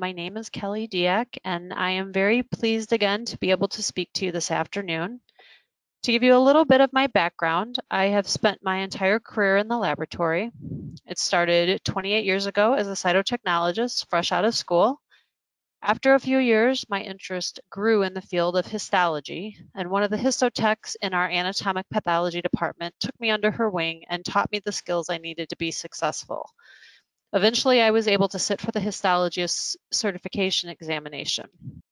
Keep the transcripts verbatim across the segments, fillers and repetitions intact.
My name is Kelly Diak, and I am very pleased again to be able to speak to you this afternoon. To give you a little bit of my background, I have spent my entire career in the laboratory. It started twenty-eight years ago as a cytotechnologist fresh out of school. After a few years, my interest grew in the field of histology, and one of the histotechs in our anatomic pathology department took me under her wing and taught me the skills I needed to be successful. Eventually, I was able to sit for the histology certification examination.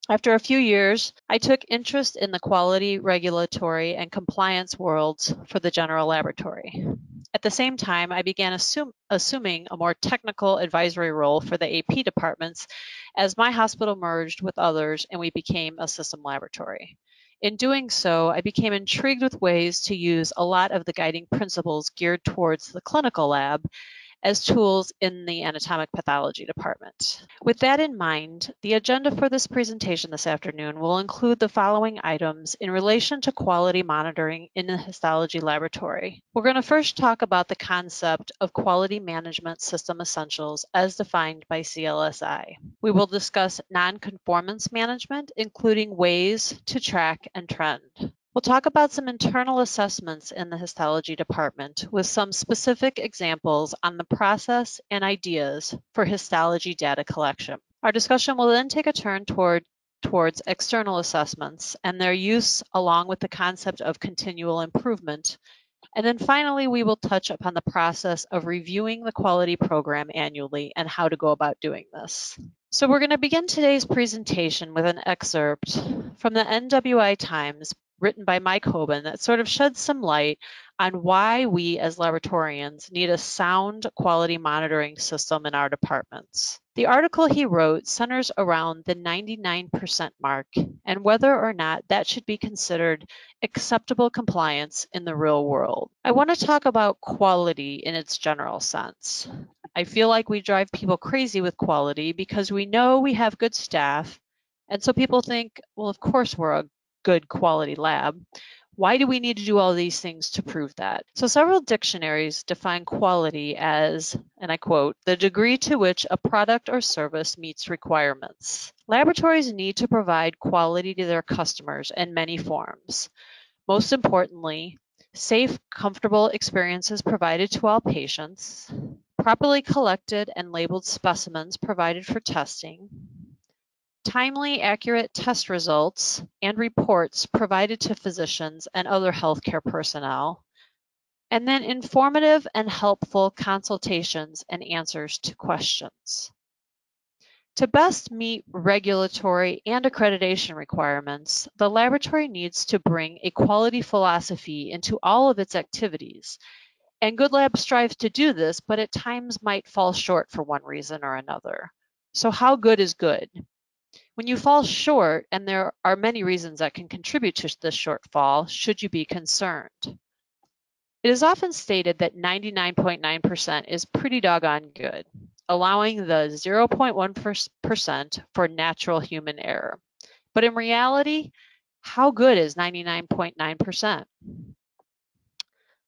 After a few years, I took interest in the quality, regulatory, and compliance worlds for the general laboratory. At the same time, I began assume, assuming a more technical advisory role for the A P departments as my hospital merged with others and we became a system laboratory. In doing so, I became intrigued with ways to use a lot of the guiding principles geared towards the clinical lab as tools in the anatomic pathology department. With that in mind, the agenda for this presentation this afternoon will include the following items in relation to quality monitoring in the histology laboratory. We're going to first talk about the concept of quality management system essentials as defined by C L S I. We will discuss non-conformance management, including ways to track and trend. We'll talk about some internal assessments in the histology department with some specific examples on the process and ideas for histology data collection. Our discussion will then take a turn toward, towards external assessments and their use along with the concept of continual improvement. And then finally, we will touch upon the process of reviewing the quality program annually and how to go about doing this. So we're going to begin today's presentation with an excerpt from the N W I Times written by Mike Hoban that sort of sheds some light on why we as laboratorians need a sound quality monitoring system in our departments. The article he wrote centers around the ninety-nine percent mark and whether or not that should be considered acceptable compliance in the real world. I want to talk about quality in its general sense. I feel like we drive people crazy with quality because we know we have good staff, and so people think, well, of course we're a good quality lab. Why do we need to do all these things to prove that? So several dictionaries define quality as, and I quote, the degree to which a product or service meets requirements. Laboratories need to provide quality to their customers in many forms. Most importantly, safe, comfortable experiences provided to all patients, properly collected and labeled specimens provided for testing, timely, accurate test results and reports provided to physicians and other healthcare personnel, and then informative and helpful consultations and answers to questions. To best meet regulatory and accreditation requirements, the laboratory needs to bring a quality philosophy into all of its activities. And Good Lab strives to do this, but at times might fall short for one reason or another. So how good is good? When you fall short, and there are many reasons that can contribute to this shortfall, should you be concerned? It is often stated that ninety-nine point nine percent is pretty doggone good, allowing the zero point one percent for natural human error. But in reality, how good is ninety-nine point nine percent?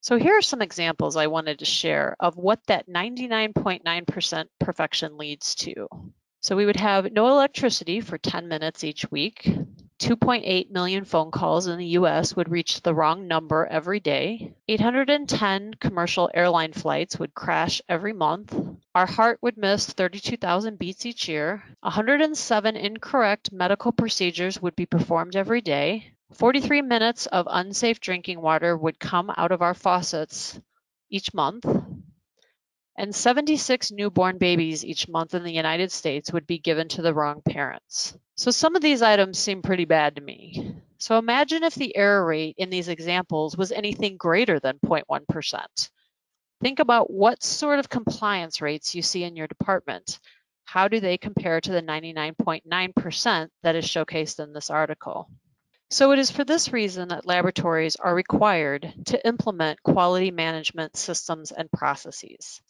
So here are some examples I wanted to share of what that ninety-nine point nine percent perfection leads to. So we would have no electricity for ten minutes each week. two point eight million phone calls in the U S would reach the wrong number every day. eight hundred ten commercial airline flights would crash every month. Our heart would miss thirty-two thousand beats each year. one hundred seven incorrect medical procedures would be performed every day. forty-three minutes of unsafe drinking water would come out of our faucets each month. And seventy-six newborn babies each month in the United States would be given to the wrong parents. So some of these items seem pretty bad to me. So imagine if the error rate in these examples was anything greater than zero point one percent. Think about what sort of compliance rates you see in your department. How do they compare to the ninety-nine point nine percent that is showcased in this article? So it is for this reason that laboratories are required to implement quality management systems and processes.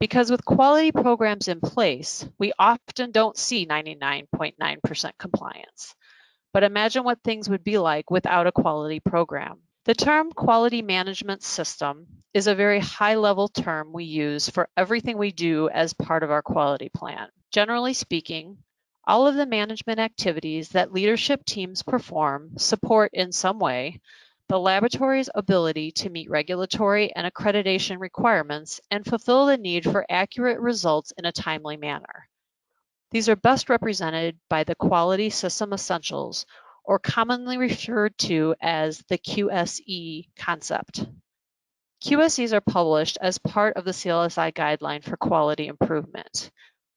Because with quality programs in place, we often don't see ninety-nine point nine percent compliance. But imagine what things would be like without a quality program. The term quality management system is a very high-level term we use for everything we do as part of our quality plan. Generally speaking, all of the management activities that leadership teams perform support in some way the laboratory's ability to meet regulatory and accreditation requirements and fulfill the need for accurate results in a timely manner. These are best represented by the quality system essentials, or commonly referred to as the Q S E concept. Q S Es are published as part of the C L S I guideline for quality improvement.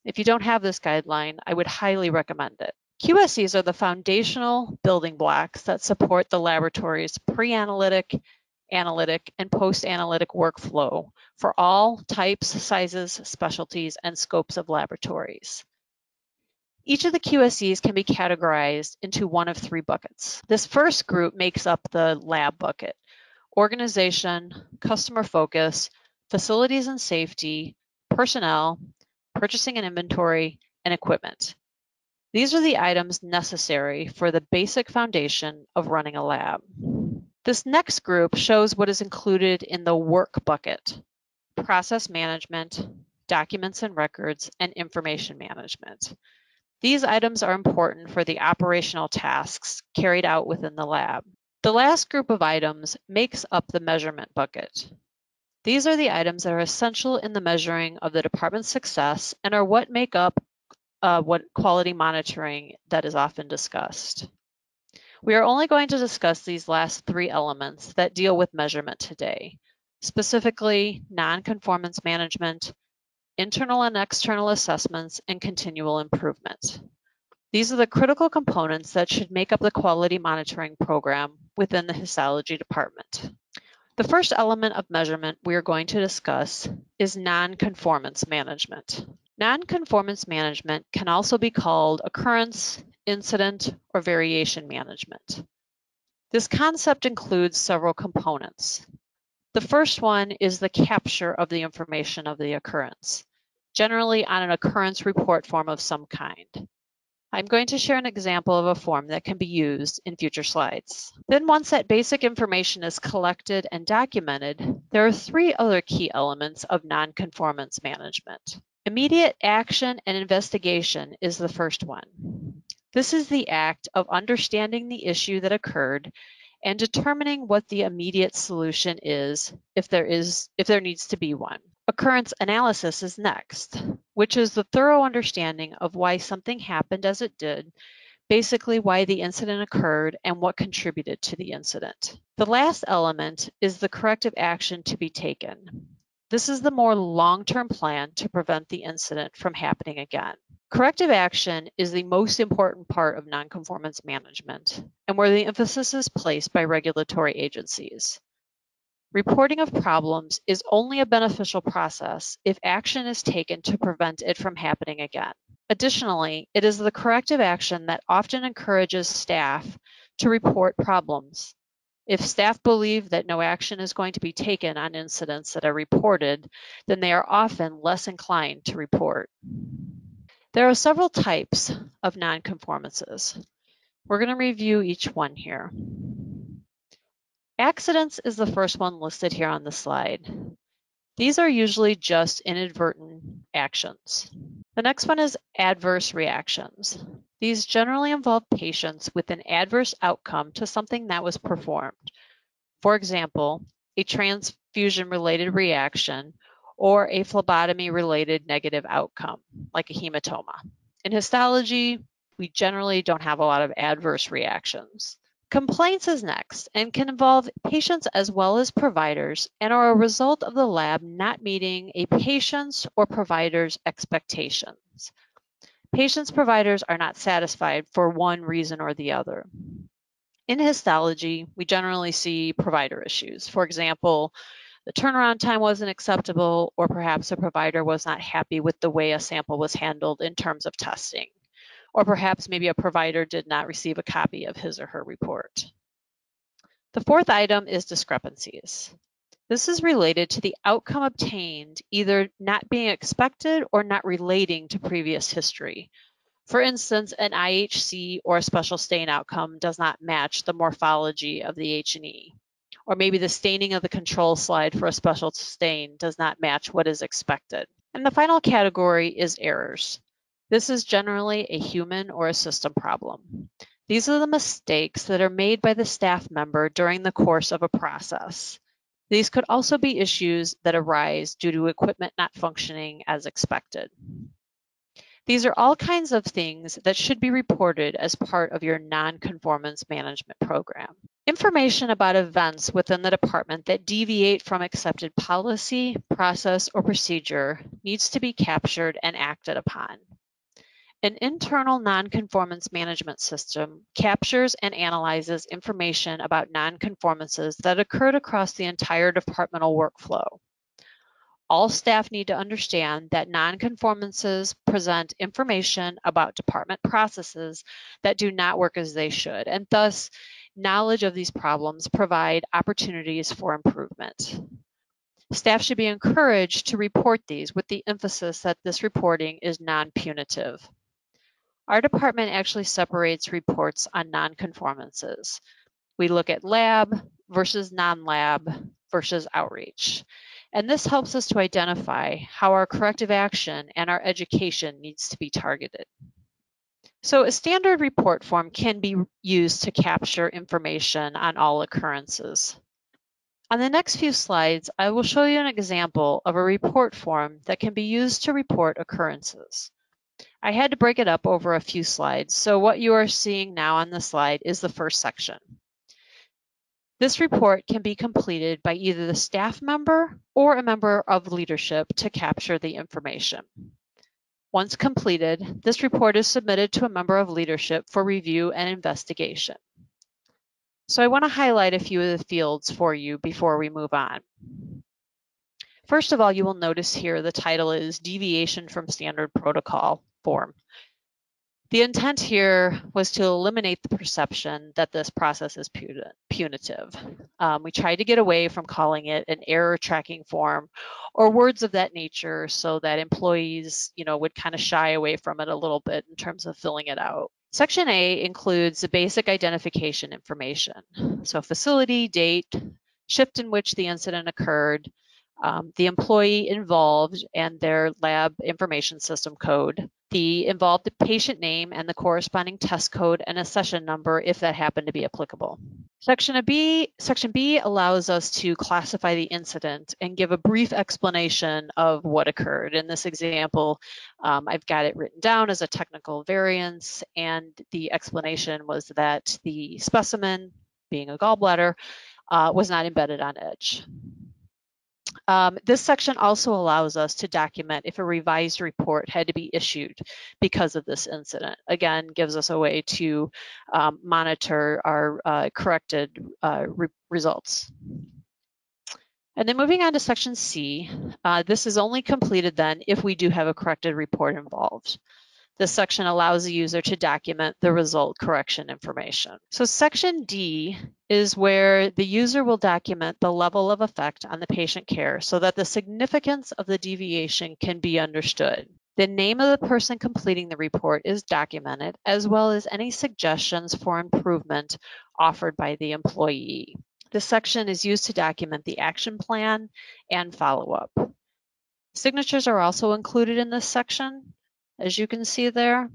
If you don't have this guideline, I would highly recommend it. Q S Es are the foundational building blocks that support the laboratory's pre-analytic, analytic, and post-analytic workflow for all types, sizes, specialties, and scopes of laboratories. Each of the Q S Es can be categorized into one of three buckets. This first group makes up the lab bucket: organization, customer focus, facilities and safety, personnel, purchasing and inventory, and equipment. These are the items necessary for the basic foundation of running a lab. This next group shows what is included in the work bucket: process management, documents and records, and information management. These items are important for the operational tasks carried out within the lab. The last group of items makes up the measurement bucket. These are the items that are essential in the measuring of the department's success and are what make up Uh, what quality monitoring that is often discussed. We are only going to discuss these last three elements that deal with measurement today, specifically non-conformance management, internal and external assessments, and continual improvement. These are the critical components that should make up the quality monitoring program within the histology department. The first element of measurement we are going to discuss is non-conformance management. Non-conformance management can also be called occurrence, incident, or variation management. This concept includes several components. The first one is the capture of the information of the occurrence, generally on an occurrence report form of some kind. I'm going to share an example of a form that can be used in future slides. Then, once that basic information is collected and documented, there are three other key elements of non-conformance management. Immediate action and investigation is the first one. This is the act of understanding the issue that occurred and determining what the immediate solution is if there is, if there needs to be one. Occurrence analysis is next, which is the thorough understanding of why something happened as it did, basically why the incident occurred and what contributed to the incident. The last element is the corrective action to be taken. This is the more long-term plan to prevent the incident from happening again. Corrective action is the most important part of nonconformance management and where the emphasis is placed by regulatory agencies. Reporting of problems is only a beneficial process if action is taken to prevent it from happening again. Additionally, it is the corrective action that often encourages staff to report problems. If staff believe that no action is going to be taken on incidents that are reported, then they are often less inclined to report. There are several types of nonconformances. We're going to review each one here. Accidents is the first one listed here on the slide. These are usually just inadvertent actions. The next one is adverse reactions. These generally involve patients with an adverse outcome to something that was performed. For example, a transfusion-related reaction or a phlebotomy-related negative outcome, like a hematoma. In histology, we generally don't have a lot of adverse reactions. Complaints is next and can involve patients as well as providers and are a result of the lab not meeting a patient's or provider's expectations. Patients' providers are not satisfied for one reason or the other. In histology, we generally see provider issues. For example, the turnaround time wasn't acceptable, or perhaps a provider was not happy with the way a sample was handled in terms of testing, or perhaps maybe a provider did not receive a copy of his or her report. The fourth item is discrepancies. This is related to the outcome obtained either not being expected or not relating to previous history. For instance, an I H C or a special stain outcome does not match the morphology of the H and E, or maybe the staining of the control slide for a special stain does not match what is expected. And the final category is errors. This is generally a human or a system problem. These are the mistakes that are made by the staff member during the course of a process. These could also be issues that arise due to equipment not functioning as expected. These are all kinds of things that should be reported as part of your non-conformance management program. Information about events within the department that deviate from accepted policy, process, or procedure needs to be captured and acted upon. An internal non-conformance management system captures and analyzes information about non-conformances that occurred across the entire departmental workflow. All staff need to understand that non-conformances present information about department processes that do not work as they should, and thus, knowledge of these problems provide opportunities for improvement. Staff should be encouraged to report these with the emphasis that this reporting is non-punitive. Our department actually separates reports on non-conformances. We look at lab versus non-lab versus outreach. And this helps us to identify how our corrective action and our education needs to be targeted. So a standard report form can be used to capture information on all occurrences. On the next few slides, I will show you an example of a report form that can be used to report occurrences. I had to break it up over a few slides, so what you are seeing now on the slide is the first section. This report can be completed by either the staff member or a member of leadership to capture the information. Once completed, this report is submitted to a member of leadership for review and investigation. So I want to highlight a few of the fields for you before we move on. First of all, you will notice here the title is Deviation from Standard Protocol Form. The intent here was to eliminate the perception that this process is punitive. Um, we tried to get away from calling it an error tracking form or words of that nature so that employees, you know, would kind of shy away from it a little bit in terms of filling it out. Section A includes the basic identification information. So facility, date, shift in which the incident occurred, Um, the employee involved and their lab information system code, the involved patient name and the corresponding test code and a session number if that happened to be applicable. Section B, Section B allows us to classify the incident and give a brief explanation of what occurred. In this example, um, I've got it written down as a technical variance, and the explanation was that the specimen, being a gallbladder, uh, was not embedded on edge. Um, this section also allows us to document if a revised report had to be issued because of this incident. Again, gives us a way to um, monitor our uh, corrected uh, re results. And then moving on to section C, uh, this is only completed then if we do have a corrected report involved. This section allows the user to document the result correction information. So section D is where the user will document the level of effect on the patient care so that the significance of the deviation can be understood. The name of the person completing the report is documented, as well as any suggestions for improvement offered by the employee. This section is used to document the action plan and follow-up. Signatures are also included in this section, as you can see there,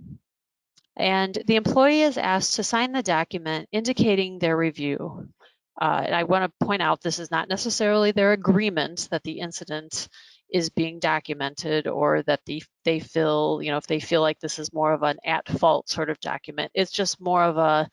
and the employee is asked to sign the document indicating their review. Uh, and I want to point out this is not necessarily their agreement that the incident is being documented or that the, they feel, you know, if they feel like this is more of an at-fault sort of document. It's just more of a,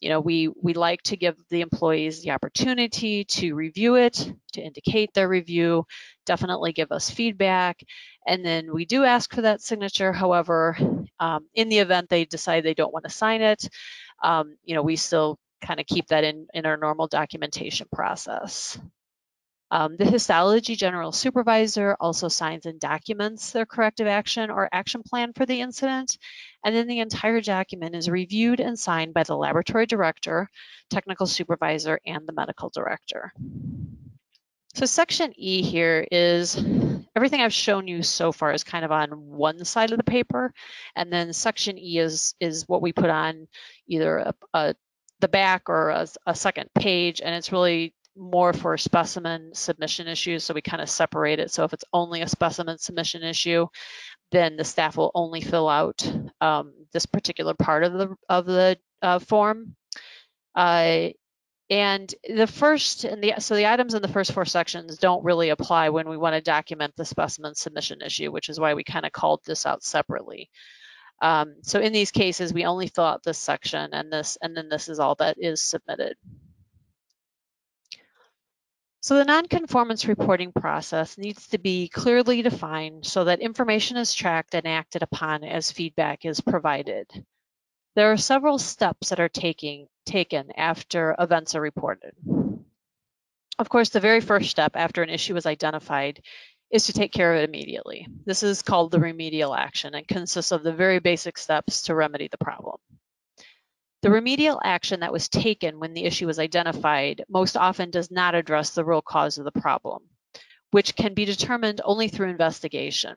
you know, we, we like to give the employees the opportunity to review it, to indicate their review, definitely give us feedback. And then we do ask for that signature. However, um, in the event they decide they don't want to sign it, um, you know, we still kind of keep that in, in our normal documentation process. Um, the histology general supervisor also signs and documents their corrective action or action plan for the incident, and then the entire document is reviewed and signed by the laboratory director, technical supervisor, and the medical director. So section E here is everything I've shown you so far is kind of on one side of the paper, and then section E is, is what we put on either a, a, the back or a, a second page, and it's really more for specimen submission issues, so we kind of separate it. So if it's only a specimen submission issue, then the staff will only fill out um, this particular part of the of the uh, form. Uh, and the first and the so the items in the first four sections don't really apply when we want to document the specimen submission issue, which is why we kind of called this out separately. Um, so in these cases, we only fill out this section, and this and then this is all that is submitted. So the nonconformance reporting process needs to be clearly defined so that information is tracked and acted upon as feedback is provided. There are several steps that are taking, taken after events are reported. Of course, the very first step after an issue is identified is to take care of it immediately. This is called the remedial action and consists of the very basic steps to remedy the problem. The remedial action that was taken when the issue was identified most often does not address the real cause of the problem, which can be determined only through investigation.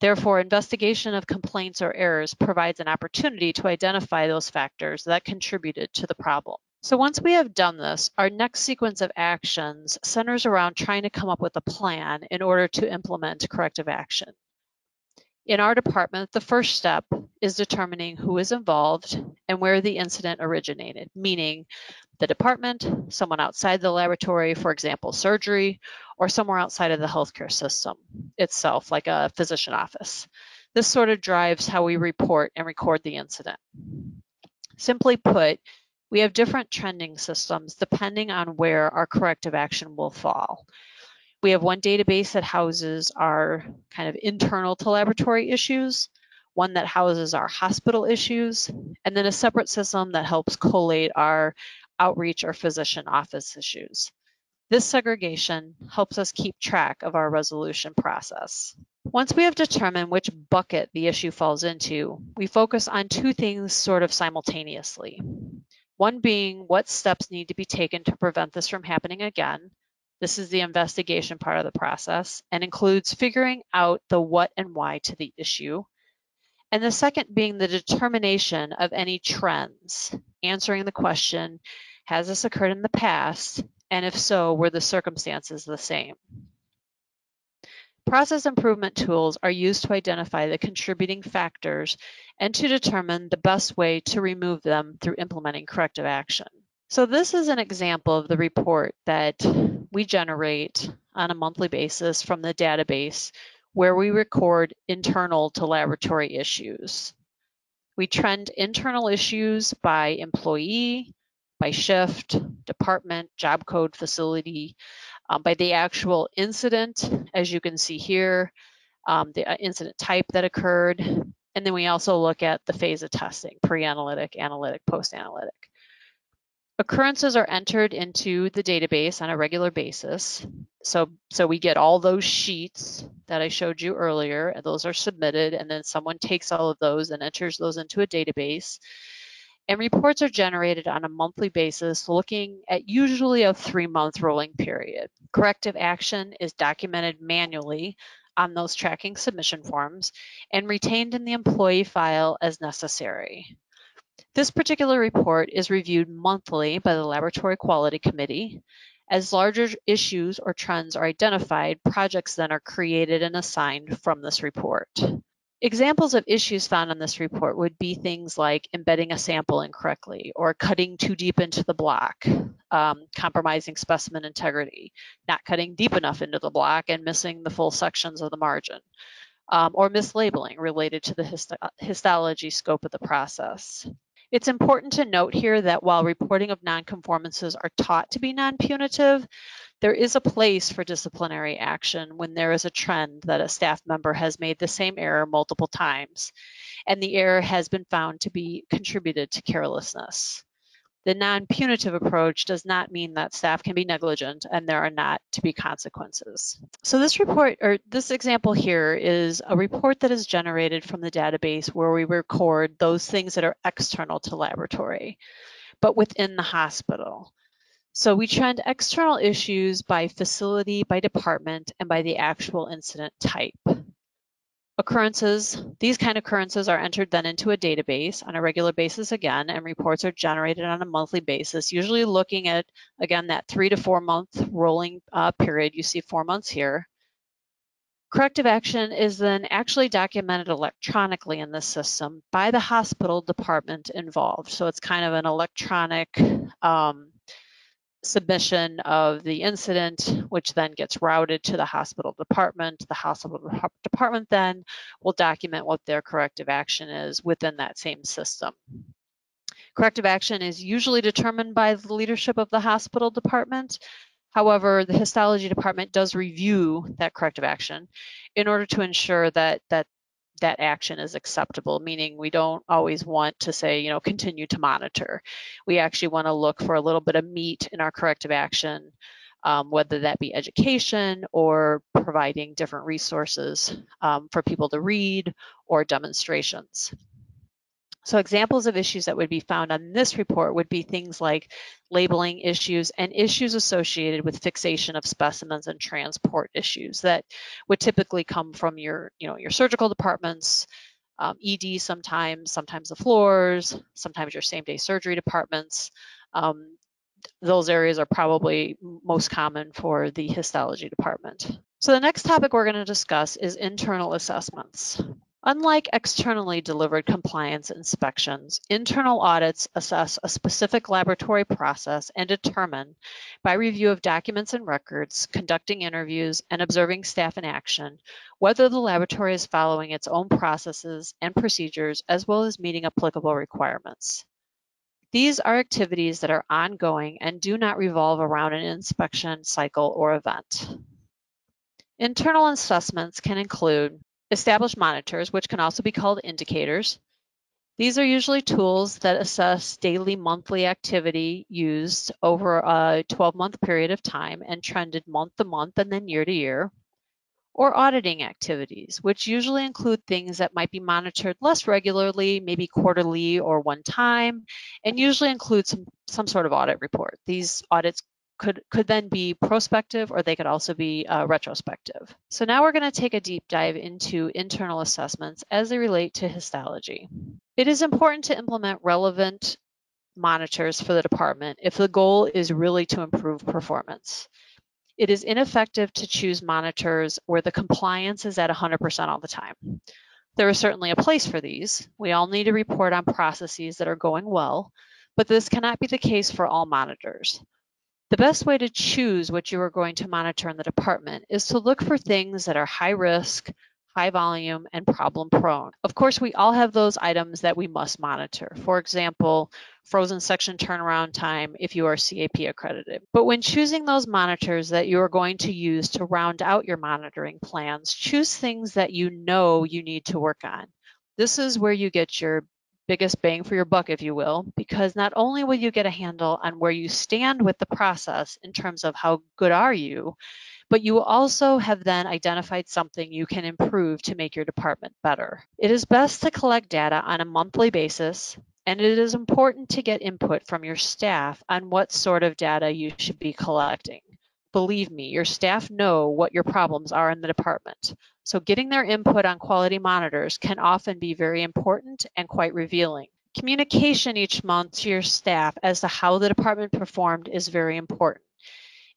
Therefore, investigation of complaints or errors provides an opportunity to identify those factors that contributed to the problem. So once we have done this, our next sequence of actions centers around trying to come up with a plan in order to implement corrective action. In our department, the first step is determining who is involved and where the incident originated, meaning the department, someone outside the laboratory, for example, surgery, or somewhere outside of the healthcare system itself, like a physician office. This sort of drives how we report and record the incident. Simply put, we have different trending systems depending on where our corrective action will fall. We have one database that houses our kind of internal to laboratory issues, one that houses our hospital issues, and then a separate system that helps collate our outreach or physician office issues. This segregation helps us keep track of our resolution process. Once we have determined which bucket the issue falls into, we focus on two things sort of simultaneously. One being what steps need to be taken to prevent this from happening again. This is the investigation part of the process and includes figuring out the what and why to the issue. And the second being the determination of any trends, answering the question, has this occurred in the past? And if so, were the circumstances the same? Process improvement tools are used to identify the contributing factors and to determine the best way to remove them through implementing corrective action. So this is an example of the report that we generate on a monthly basis from the database where we record internal to laboratory issues. We trend internal issues by employee, by shift, department, job code, facility, um, by the actual incident, as you can see here, um, the incident type that occurred. And then we also look at the phase of testing, pre-analytic, analytic, post-analytic. Occurrences are entered into the database on a regular basis. So, so we get all those sheets that I showed you earlier, and those are submitted, and then someone takes all of those and enters those into a database. And reports are generated on a monthly basis, looking at usually a three-month rolling period. Corrective action is documented manually on those tracking submission forms and retained in the employee file as necessary. This particular report is reviewed monthly by the Laboratory Quality Committee. As larger issues or trends are identified, projects then are created and assigned from this report. Examples of issues found in this report would be things like embedding a sample incorrectly or cutting too deep into the block, um, compromising specimen integrity, not cutting deep enough into the block and missing the full sections of the margin, um, or mislabeling related to the histo- histology scope of the process. It's important to note here that while reporting of nonconformances are taught to be non-punitive, there is a place for disciplinary action when there is a trend that a staff member has made the same error multiple times, and the error has been found to be contributed to carelessness. The non-punitive approach does not mean that staff can be negligent and there are not to be consequences. So this report, or this example here, is a report that is generated from the database where we record those things that are external to laboratory, but within the hospital. So we trend external issues by facility, by department, and by the actual incident type. Occurrences, these kind of occurrences are entered then into a database on a regular basis again, and reports are generated on a monthly basis, usually looking at, again, that three to four month rolling uh, period. You see four months here. Corrective action is then actually documented electronically in the system by the hospital department involved. So it's kind of an electronic um, submission of the incident, which then gets routed to the hospital department. The hospital department then will document what their corrective action is within that same system. Corrective action is usually determined by the leadership of the hospital department. However, the histology department does review that corrective action in order to ensure that that that action is acceptable, meaning we don't always want to say, you know, continue to monitor. We actually want to look for a little bit of meat in our corrective action, um, whether that be education or providing different resources um, for people to read or demonstrations. So examples of issues that would be found on this report would be things like labeling issues and issues associated with fixation of specimens and transport issues that would typically come from your, you know, your surgical departments, um, E D sometimes, sometimes the floors, sometimes your same-day surgery departments. Um, those areas are probably most common for the histology department. So the next topic we're going to discuss is internal assessments. Unlike externally delivered compliance inspections, internal audits assess a specific laboratory process and determine, by review of documents and records, conducting interviews, and observing staff in action, whether the laboratory is following its own processes and procedures as well as meeting applicable requirements. These are activities that are ongoing and do not revolve around an inspection cycle or event. Internal assessments can include established monitors, which can also be called indicators. These are usually tools that assess daily, monthly activity used over a twelve-month period of time and trended month to month and then year to year. Or auditing activities, which usually include things that might be monitored less regularly, maybe quarterly or one time, and usually include some, some sort of audit report. These audits Could, could then be prospective, or they could also be uh, retrospective. So now we're going to take a deep dive into internal assessments as they relate to histology. It is important to implement relevant monitors for the department if the goal is really to improve performance. It is ineffective to choose monitors where the compliance is at one hundred percent all the time. There is certainly a place for these. We all need to report on processes that are going well, but this cannot be the case for all monitors. The best way to choose what you are going to monitor in the department is to look for things that are high risk, high volume, and problem prone. Of course, we all have those items that we must monitor. For example, frozen section turnaround time if you are C A P accredited. But when choosing those monitors that you are going to use to round out your monitoring plans, choose things that you know you need to work on. This is where you get your biggest bang for your buck, if you will, because not only will you get a handle on where you stand with the process in terms of how good are you, but you also have then identified something you can improve to make your department better. It is best to collect data on a monthly basis, and it is important to get input from your staff on what sort of data you should be collecting. Believe me, your staff know what your problems are in the department, so getting their input on quality monitors can often be very important and quite revealing. Communication each month to your staff as to how the department performed is very important.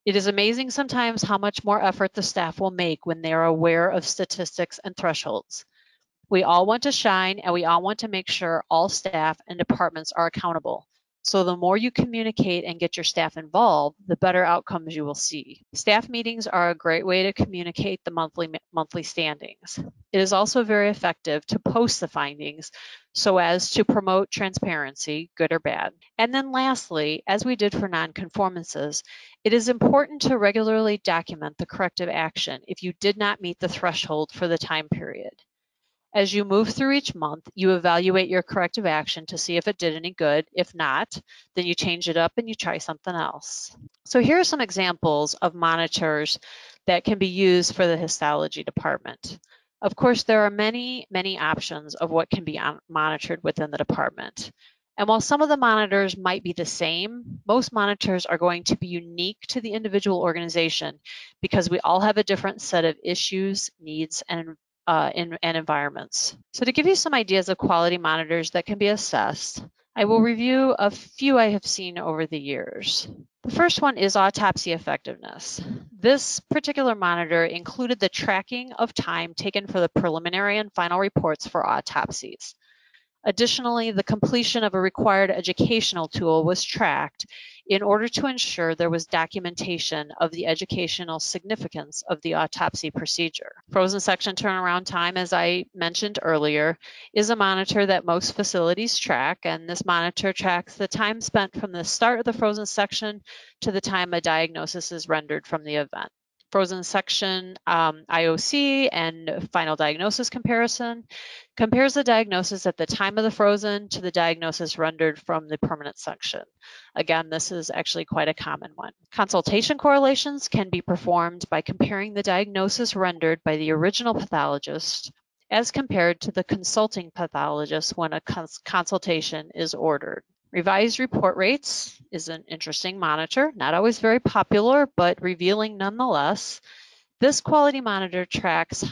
It is amazing sometimes how much more effort the staff will make when they are aware of statistics and thresholds. We all want to shine, and we all want to make sure all staff and departments are accountable. So the more you communicate and get your staff involved, the better outcomes you will see. Staff meetings are a great way to communicate the monthly monthly standings. It is also very effective to post the findings so as to promote transparency, good or bad. And then lastly, as we did for nonconformances, it is important to regularly document the corrective action if you did not meet the threshold for the time period. As you move through each month, you evaluate your corrective action to see if it did any good. If not, then you change it up and you try something else. So here are some examples of monitors that can be used for the histology department. Of course, there are many, many options of what can be monitored within the department. And while some of the monitors might be the same, most monitors are going to be unique to the individual organization because we all have a different set of issues, needs, and Uh, in, and environments. So to give you some ideas of quality monitors that can be assessed, I will review a few I have seen over the years. The first one is autopsy effectiveness. This particular monitor included the tracking of time taken for the preliminary and final reports for autopsies. Additionally, the completion of a required educational tool was tracked in order to ensure there was documentation of the educational significance of the autopsy procedure. Frozen section turnaround time, as I mentioned earlier, is a monitor that most facilities track, and this monitor tracks the time spent from the start of the frozen section to the time a diagnosis is rendered from the event. Frozen section um, I O C and final diagnosis comparison compares the diagnosis at the time of the frozen to the diagnosis rendered from the permanent section. Again, this is actually quite a common one. Consultation correlations can be performed by comparing the diagnosis rendered by the original pathologist as compared to the consulting pathologist when a cons- consultation is ordered. Revised report rates is an interesting monitor, not always very popular, but revealing nonetheless. This quality monitor tracks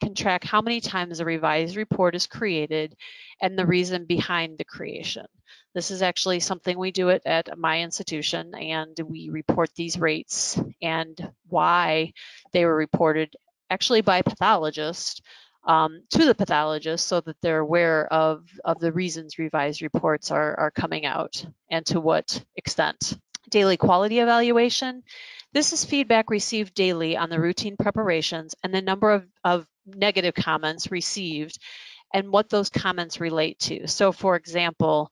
can track how many times a revised report is created and the reason behind the creation. This is actually something we do it at my institution, and we report these rates and why they were reported, actually by pathologists, Um, to the pathologist, so that they're aware of, of the reasons revised reports are, are coming out and to what extent. Daily quality evaluation. This is feedback received daily on the routine preparations and the number of, of negative comments received and what those comments relate to. So for example,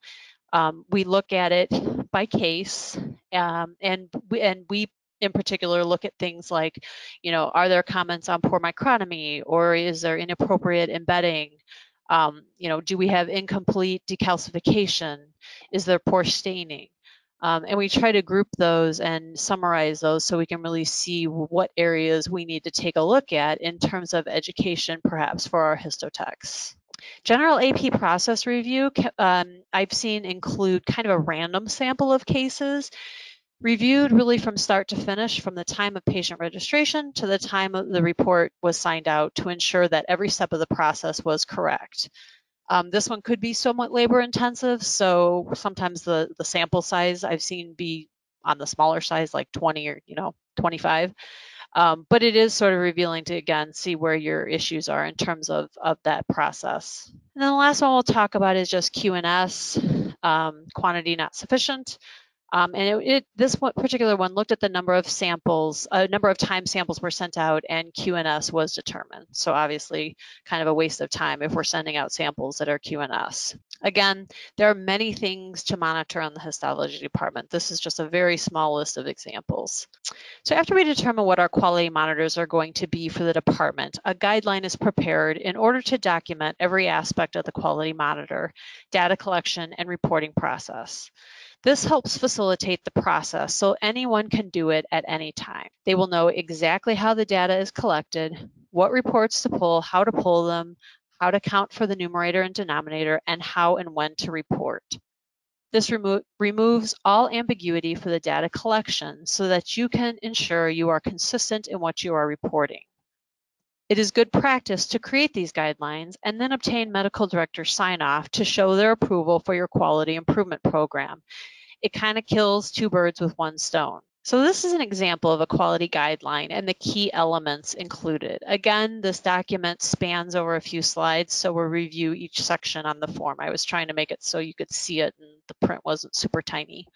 um, we look at it by case, um, and, and we in particular look at things like, you know, are there comments on poor microtomy, or is there inappropriate embedding? Um, you know, do we have incomplete decalcification? Is there poor staining? Um, and we try to group those and summarize those so we can really see what areas we need to take a look at in terms of education, perhaps, for our histotechs. General A P process review, um, I've seen include kind of a random sample of cases reviewed really from start to finish, from the time of patient registration to the time the report was signed out, to ensure that every step of the process was correct. Um, this one could be somewhat labor intensive, so sometimes the, the sample size I've seen be on the smaller size, like twenty or, you know, twenty-five. Um, but it is sort of revealing to, again, see where your issues are in terms of, of that process. And then the last one we'll talk about is just Q N S, um, quantity not sufficient. Um, and it, it, this one, particular one looked at the number of samples, a uh, number of times samples were sent out, and Q N S was determined. So obviously, kind of a waste of time if we're sending out samples that are Q N S. Again, there are many things to monitor on the histology department. This is just a very small list of examples. So after we determine what our quality monitors are going to be for the department, a guideline is prepared in order to document every aspect of the quality monitor, data collection, and reporting process. This helps facilitate the process so anyone can do it at any time. They will know exactly how the data is collected, what reports to pull, how to pull them, how to count for the numerator and denominator, and how and when to report. This remo- removes all ambiguity for the data collection so that you can ensure you are consistent in what you are reporting. It is good practice to create these guidelines and then obtain medical director sign-off to show their approval for your quality improvement program. It kind of kills two birds with one stone. So this is an example of a quality guideline and the key elements included. Again, this document spans over a few slides, so we'll review each section on the form. I was trying to make it so you could see it and the print wasn't super tiny.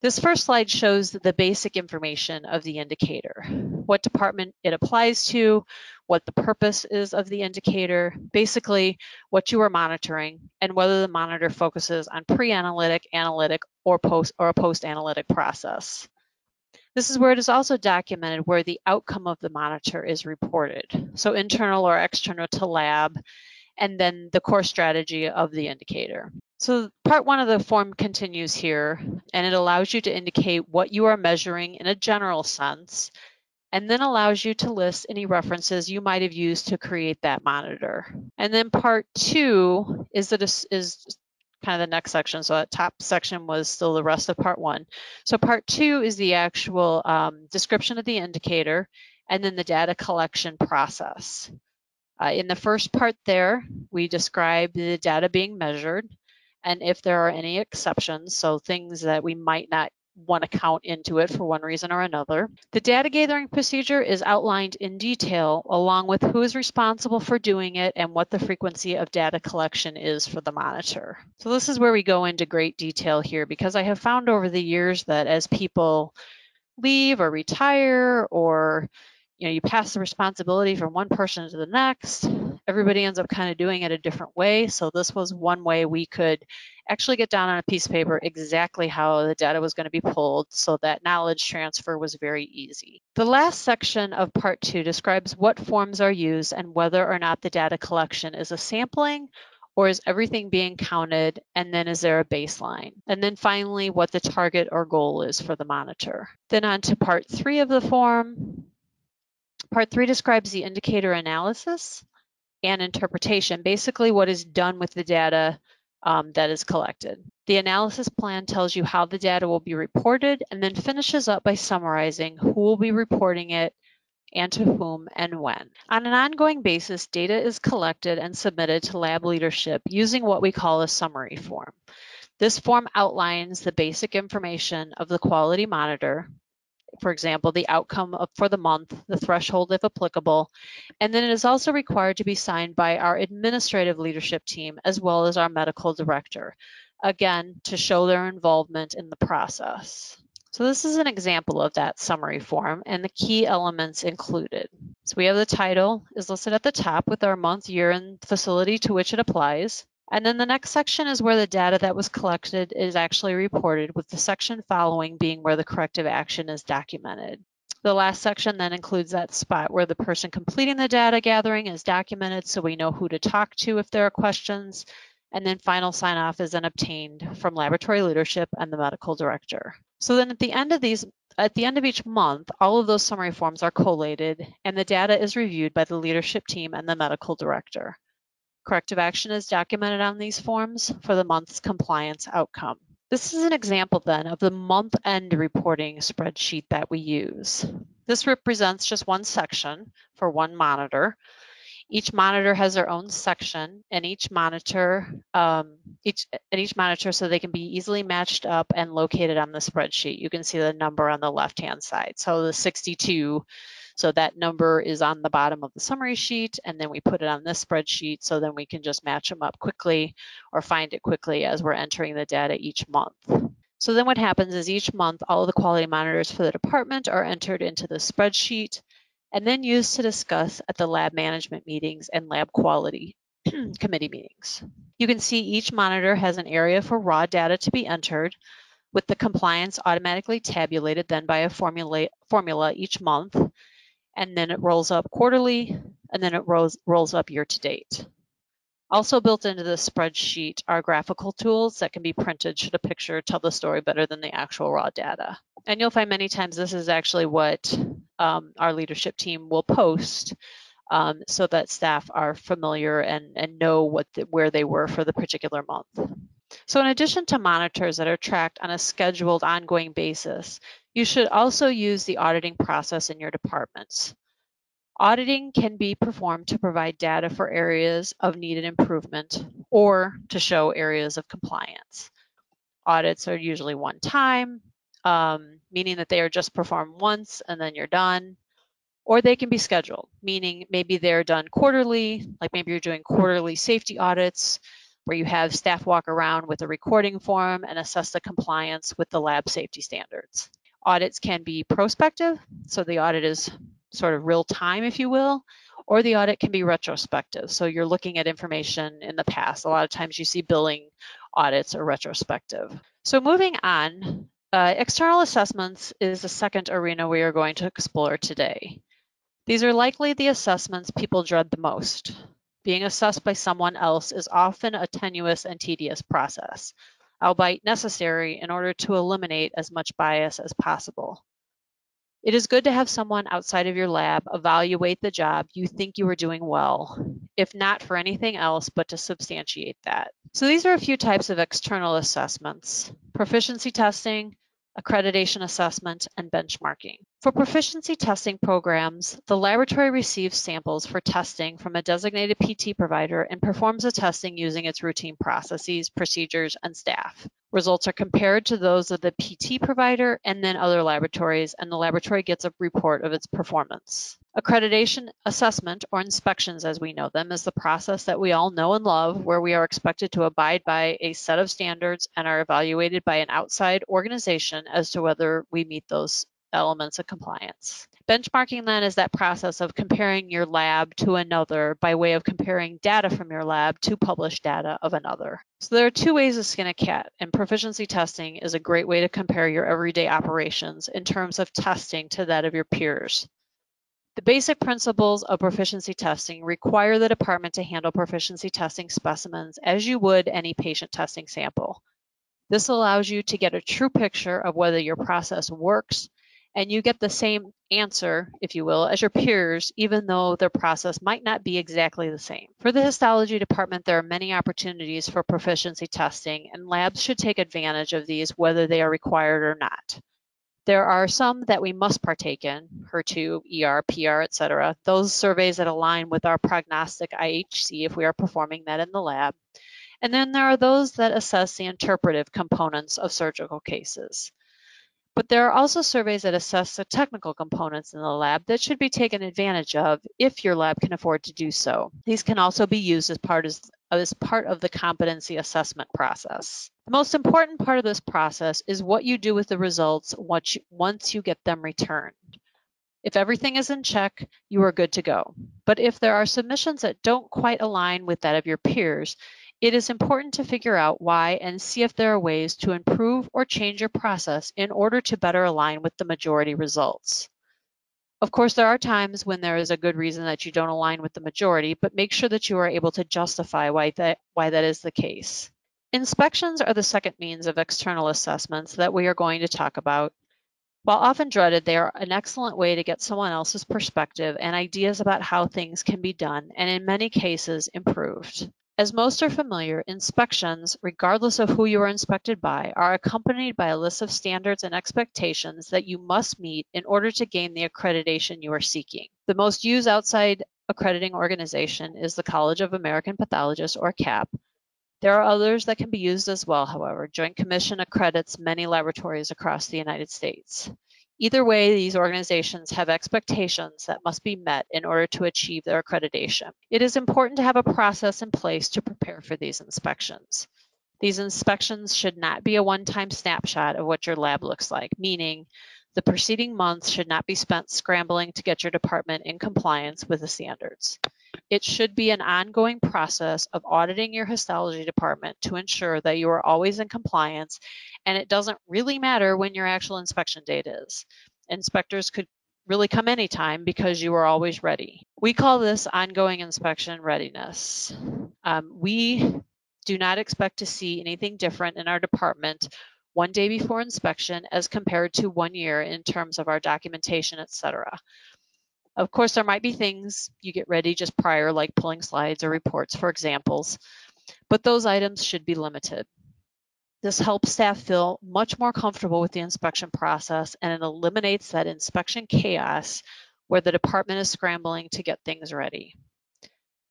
This first slide shows the basic information of the indicator, what department it applies to, what the purpose is of the indicator, basically what you are monitoring, and whether the monitor focuses on pre-analytic, analytic, or post or a post-analytic process. This is where it is also documented where the outcome of the monitor is reported, so internal or external to lab, and then the core strategy of the indicator. So part one of the form continues here, and it allows you to indicate what you are measuring in a general sense, and then allows you to list any references you might have used to create that monitor. And then part two is, that is, is kind of the next section. So that top section was still the rest of part one. So part two is the actual um, description of the indicator, and then the data collection process. Uh, in the first part there, we describe the data being measured, and if there are any exceptions, so things that we might not one account into it for one reason or another. The data gathering procedure is outlined in detail, along with who is responsible for doing it and what the frequency of data collection is for the monitor. So this is where we go into great detail here, because I have found over the years that as people leave or retire, or you know, you pass the responsibility from one person to the next, everybody ends up kind of doing it a different way. So this was one way we could actually get down on a piece of paper exactly how the data was going to be pulled, so that knowledge transfer was very easy. The last section of part two describes what forms are used and whether or not the data collection is a sampling, or is everything being counted, and then is there a baseline? And then finally, what the target or goal is for the monitor. Then on to part three of the form. Part three describes the indicator analysis and interpretation, basically what is done with the data um, that is collected. The analysis plan tells you how the data will be reported, and then finishes up by summarizing who will be reporting it and to whom and when. On an ongoing basis, data is collected and submitted to lab leadership using what we call a summary form. This form outlines the basic information of the quality monitor, for example, the outcome of, for the month, the threshold if applicable, and then it is also required to be signed by our administrative leadership team as well as our medical director, again, to show their involvement in the process. So this is an example of that summary form and the key elements included. So we have the title is listed at the top with our month, year, and facility to which it applies. And then the next section is where the data that was collected is actually reported, with the section following being where the corrective action is documented. The last section then includes that spot where the person completing the data gathering is documented, so we know who to talk to if there are questions. And then final sign-off is then obtained from laboratory leadership and the medical director. So then at the end of these, at the end of each month, all of those summary forms are collated and the data is reviewed by the leadership team and the medical director. Corrective action is documented on these forms for the month's compliance outcome. This is an example then of the month-end reporting spreadsheet that we use. This represents just one section for one monitor. Each monitor has their own section, and each monitor, um, each and each monitor, so they can be easily matched up and located on the spreadsheet. You can see the number on the left-hand side, so the sixty-two. So that number is on the bottom of the summary sheet, and then we put it on this spreadsheet, so then we can just match them up quickly or find it quickly as we're entering the data each month. So then what happens is each month, all of the quality monitors for the department are entered into the spreadsheet, and then used to discuss at the lab management meetings and lab quality committee meetings. You can see each monitor has an area for raw data to be entered, with the compliance automatically tabulated then by a formula, formula each month, and then it rolls up quarterly, and then it rolls, rolls up year to date. Also built into the spreadsheet are graphical tools that can be printed should a picture tell the story better than the actual raw data. And you'll find many times this is actually what um, our leadership team will post, um, so that staff are familiar and, and know what the, where they were for the particular month. So in addition to monitors that are tracked on a scheduled ongoing basis, you should also use the auditing process in your departments. Auditing can be performed to provide data for areas of needed improvement or to show areas of compliance. Audits are usually one time, um, meaning that they are just performed once and then you're done, or they can be scheduled, meaning maybe they're done quarterly, like maybe you're doing quarterly safety audits where you have staff walk around with a recording form and assess the compliance with the lab safety standards. Audits can be prospective, so the audit is sort of real time, if you will, or the audit can be retrospective. So you're looking at information in the past. A lot of times you see billing audits or retrospective. So moving on, uh, external assessments is the second arena we are going to explore today. These are likely the assessments people dread the most. Being assessed by someone else is often a tenuous and tedious process, albeit necessary in order to eliminate as much bias as possible. It is good to have someone outside of your lab evaluate the job you think you are doing well, if not for anything else, but to substantiate that. So these are a few types of external assessments: proficiency testing, accreditation assessment, and benchmarking. For proficiency testing programs, the laboratory receives samples for testing from a designated P T provider and performs the testing using its routine processes, procedures, and staff. Results are compared to those of the P T provider and then other laboratories, and the laboratory gets a report of its performance. Accreditation, assessment, or inspections as we know them, is the process that we all know and love where we are expected to abide by a set of standards and are evaluated by an outside organization as to whether we meet those elements of compliance. Benchmarking then is that process of comparing your lab to another by way of comparing data from your lab to published data of another. So there are two ways to skin a cat, and proficiency testing is a great way to compare your everyday operations in terms of testing to that of your peers. The basic principles of proficiency testing require the department to handle proficiency testing specimens as you would any patient testing sample. This allows you to get a true picture of whether your process works, and you get the same answer, if you will, as your peers, even though their process might not be exactly the same. For the histology department, there are many opportunities for proficiency testing, and labs should take advantage of these whether they are required or not. There are some that we must partake in, H E R two, E R, P R, et cetera, those surveys that align with our prognostic I H C if we are performing that in the lab. And then there are those that assess the interpretive components of surgical cases. But there are also surveys that assess the technical components in the lab that should be taken advantage of if your lab can afford to do so. These can also be used as part of, as part of the competency assessment process. The most important part of this process is what you do with the results once you, once you get them returned. If everything is in check, you are good to go. But if there are submissions that don't quite align with that of your peers, it is important to figure out why and see if there are ways to improve or change your process in order to better align with the majority results. Of course, there are times when there is a good reason that you don't align with the majority, but make sure that you are able to justify why that, why that is the case. Inspections are the second means of external assessments that we are going to talk about. While often dreaded, they are an excellent way to get someone else's perspective and ideas about how things can be done, and in many cases, improved. As most are familiar, inspections, regardless of who you are inspected by, are accompanied by a list of standards and expectations that you must meet in order to gain the accreditation you are seeking. The most used outside accrediting organization is the College of American Pathologists, or C A P. There are others that can be used as well, however. Joint Commission accredits many laboratories across the United States. Either way, these organizations have expectations that must be met in order to achieve their accreditation. It is important to have a process in place to prepare for these inspections. These inspections should not be a one-time snapshot of what your lab looks like, meaning the preceding months should not be spent scrambling to get your department in compliance with the standards. It should be an ongoing process of auditing your histology department to ensure that you are always in compliance, and it doesn't really matter when your actual inspection date is. Inspectors could really come anytime because you are always ready. We call this ongoing inspection readiness. Um, we do not expect to see anything different in our department one day before inspection as compared to one year in terms of our documentation, et cetera. Of course, there might be things you get ready just prior, like pulling slides or reports for examples, but those items should be limited. This helps staff feel much more comfortable with the inspection process, and it eliminates that inspection chaos where the department is scrambling to get things ready.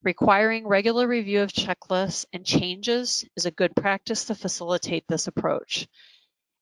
Requiring regular review of checklists and changes is a good practice to facilitate this approach.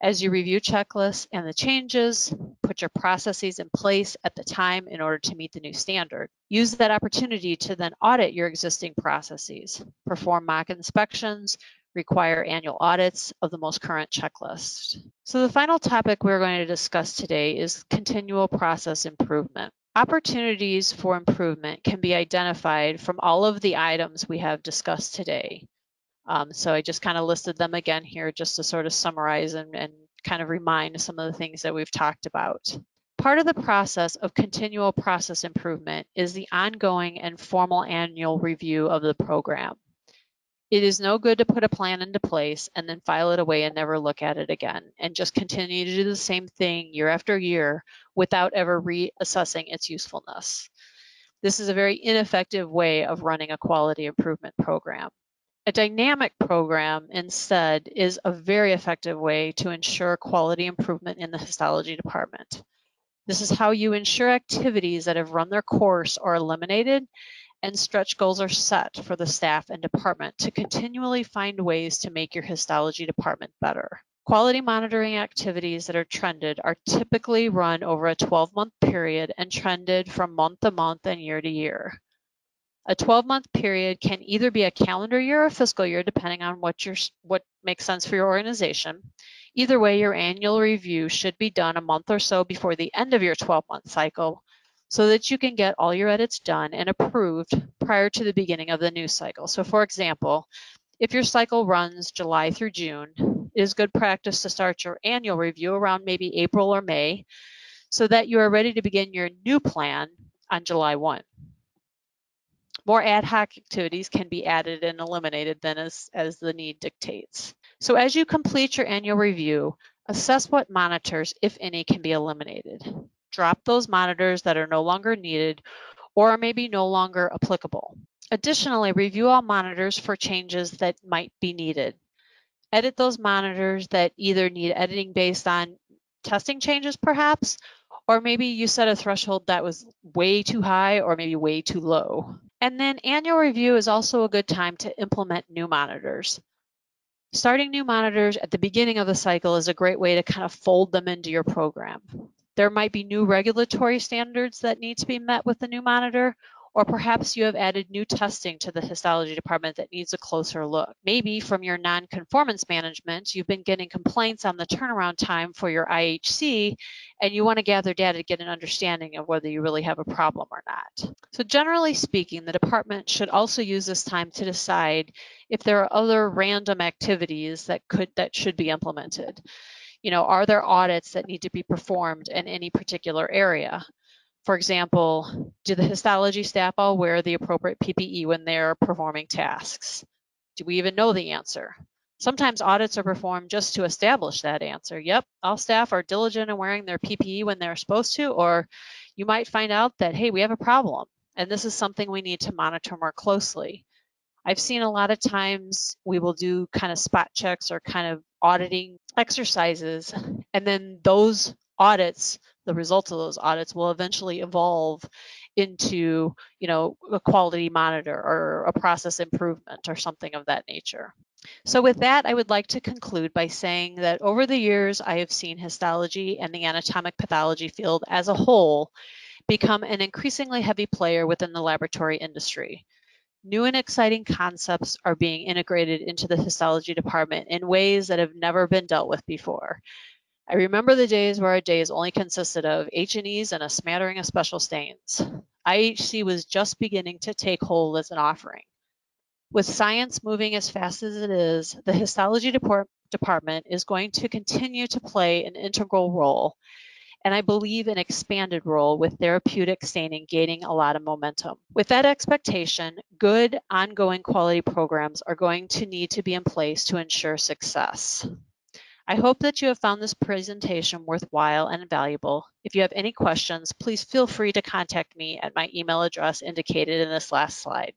As you review checklists and the changes, put your processes in place at the time in order to meet the new standard. Use that opportunity to then audit your existing processes, perform mock inspections, require annual audits of the most current checklist. So the final topic we're going to discuss today is continual process improvement. Opportunities for improvement can be identified from all of the items we have discussed today. Um, so I just kind of listed them again here just to sort of summarize and, and kind of remind some of the things that we've talked about. Part of the process of continual process improvement is the ongoing and formal annual review of the program. It is no good to put a plan into place and then file it away and never look at it again and just continue to do the same thing year after year without ever reassessing its usefulness. This is a very ineffective way of running a quality improvement program. A dynamic program, instead, is a very effective way to ensure quality improvement in the histology department. This is how you ensure activities that have run their course are eliminated and stretch goals are set for the staff and department to continually find ways to make your histology department better. Quality monitoring activities that are trended are typically run over a twelve-month period and trended from month to month and year to year. A twelve-month period can either be a calendar year or a fiscal year, depending on what your, what makes sense for your organization. Either way, your annual review should be done a month or so before the end of your twelve-month cycle so that you can get all your edits done and approved prior to the beginning of the new cycle. So for example, if your cycle runs July through June, it is good practice to start your annual review around maybe April or May so that you are ready to begin your new plan on July first. More ad hoc activities can be added and eliminated then as, as the need dictates. So as you complete your annual review, assess what monitors, if any, can be eliminated. Drop those monitors that are no longer needed or are maybe no longer applicable. Additionally, review all monitors for changes that might be needed. Edit those monitors that either need editing based on testing changes perhaps, or maybe you set a threshold that was way too high or maybe way too low. And then annual review is also a good time to implement new monitors. Starting new monitors at the beginning of the cycle is a great way to kind of fold them into your program. There might be new regulatory standards that need to be met with the new monitor, or perhaps you have added new testing to the histology department that needs a closer look. Maybe from your non-conformance management, you've been getting complaints on the turnaround time for your I H C, and you want to gather data to get an understanding of whether you really have a problem or not. So generally speaking, the department should also use this time to decide if there are other random activities that could that should be implemented. You know, are there audits that need to be performed in any particular area? For example, do the histology staff all wear the appropriate P P E when they're performing tasks? Do we even know the answer? Sometimes audits are performed just to establish that answer. Yep, all staff are diligent in wearing their P P E when they're supposed to, or you might find out that, hey, we have a problem, and this is something we need to monitor more closely. I've seen a lot of times we will do kind of spot checks or kind of auditing exercises, and then those audits, the results of those audits will eventually evolve into, you know, a quality monitor or a process improvement or something of that nature. So with that, I would like to conclude by saying that over the years, I have seen histology and the anatomic pathology field as a whole become an increasingly heavy player within the laboratory industry. New and exciting concepts are being integrated into the histology department in ways that have never been dealt with before. I remember the days where our days only consisted of H and Es and a smattering of special stains. I H C was just beginning to take hold as an offering. With science moving as fast as it is, the histology depart- department is going to continue to play an integral role, and I believe an expanded role with therapeutic staining gaining a lot of momentum. With that expectation, good ongoing quality programs are going to need to be in place to ensure success. I hope that you have found this presentation worthwhile and valuable. If you have any questions, please feel free to contact me at my email address indicated in this last slide.